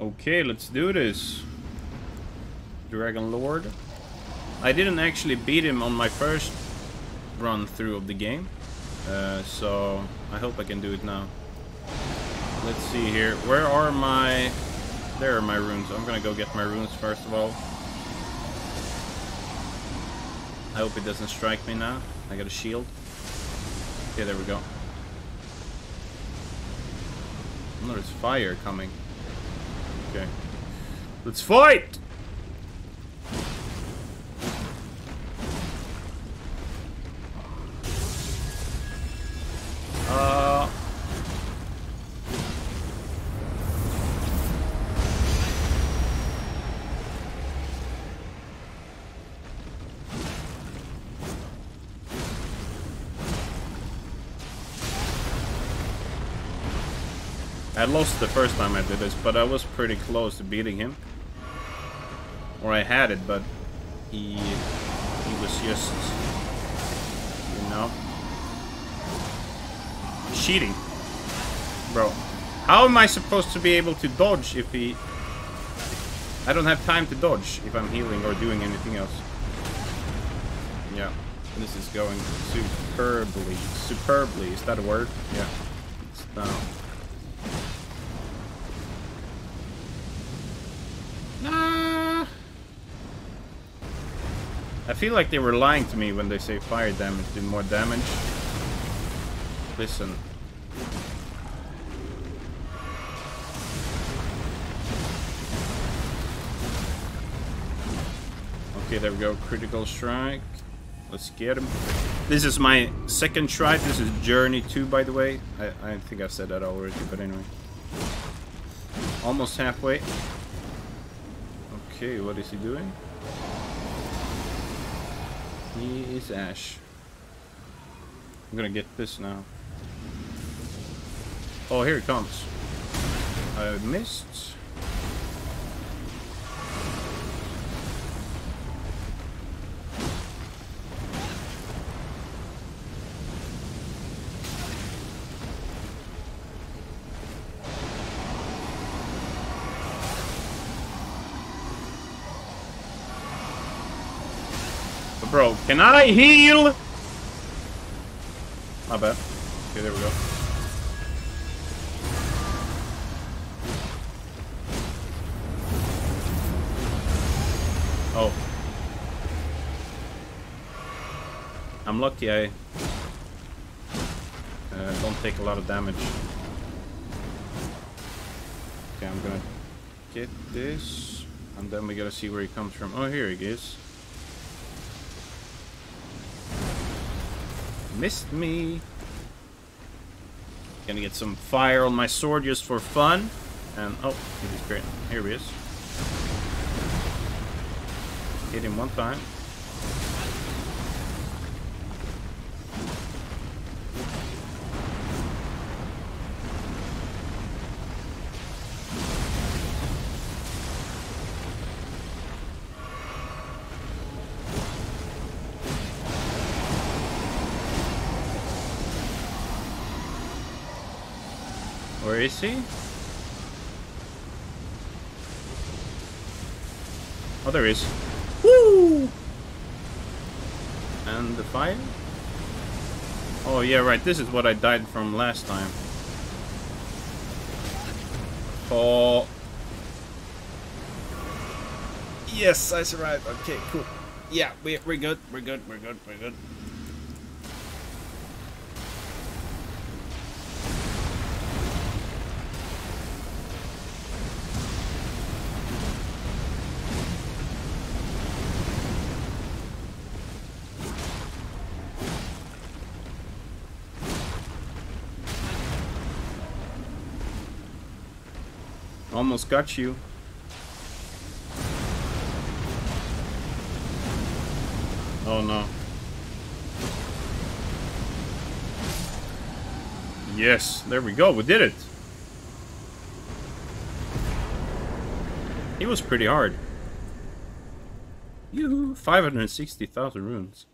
Okay, let's do this. Dragon Lord. I didn't actually beat him on my first run through of the game, so I hope I can do it now. Let's see here. Where are my... There are my runes. I'm gonna go get my runes first of all. I hope it doesn't strike me now. I got a shield. Okay, there we go. No, there's fire coming. Okay. Let's fight! I lost the first time I did this, but I was pretty close to beating him. Or I had it, but he was just, you know, cheating. Bro, how am I supposed to be able to dodge if he... I don't have time to dodge if I'm healing or doing anything else. Yeah, this is going superbly. Superbly, is that a word? Yeah. It's now. I feel like they were lying to me when they say fire damage did more damage. Listen. Okay, there we go. Critical strike. Let's get him. This is my second try. This is Journey 2, by the way. I think I've said that already, but anyway. Almost halfway. Okay, what is he doing? He is Ash. I'm gonna get this now. Oh, here it comes. I missed. Bro, can I heal? My bad. Okay, there we go. Oh. I'm lucky I don't take a lot of damage. Okay, I'm gonna get this. And then we gotta see where he comes from. Oh, here he is. Missed me. Gonna get some fire on my sword just for fun. And oh, he's great. Here he is. Hit him one time. Where is he? Oh, there he is. Woo! And the fire? Oh, yeah, right. This is what I died from last time. Oh. Yes, I survived. Okay, cool. Yeah, we're good. We're good. We're good. We're good. Almost got you. Oh no. Yes, there we go. We did it. It was pretty hard. Yoo-hoo, 560,000 runes.